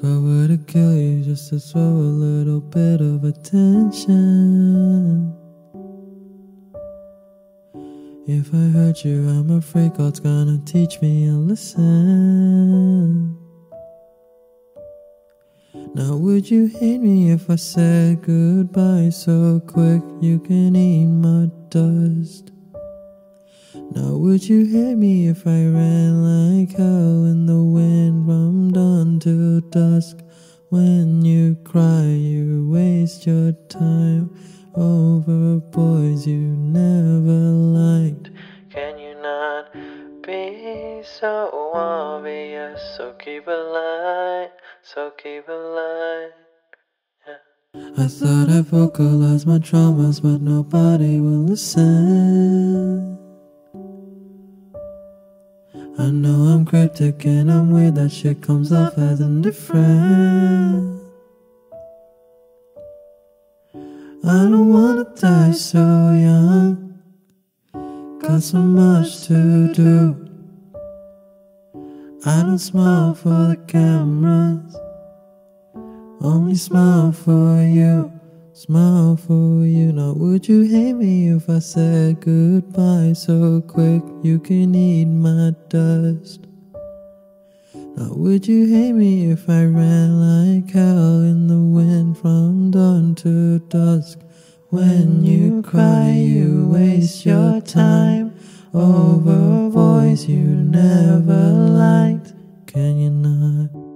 I would've killed you just to throw a little bit of attention. If I hurt you, I'm afraid God's gonna teach me a lesson. Now would you hate me if I said goodbye so quick you can eat my dust? Now would you hate me if I ran like hell in the wind from dawn till dusk? When you cry, you waste your time over boys you never liked. Can you not be so obvious? So keep it light, so keep it light, yeah. I thought I vocalized my traumas, but nobody will listen. I know I'm cryptic and I'm weird, that shit comes off as indifferent. I don't wanna die so young, got so much to do. I don't smile for the cameras, only smile for you, smile for you. Now would you hate me if I said goodbye so quick you can eat my dust? Now would you hate me if I ran like hell in the wind from dawn to dusk? When you cry, you waste your time over a voice you never liked. Can you not?